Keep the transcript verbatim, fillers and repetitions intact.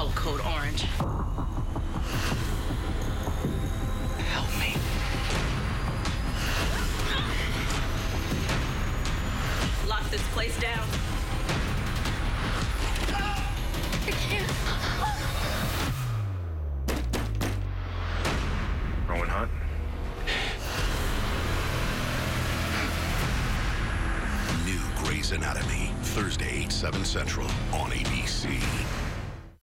call Code Orange. Help me. Lock this place down. I can't. Rowan Hunt? New Grey's Anatomy, Thursday, eight, seven Central on A B C.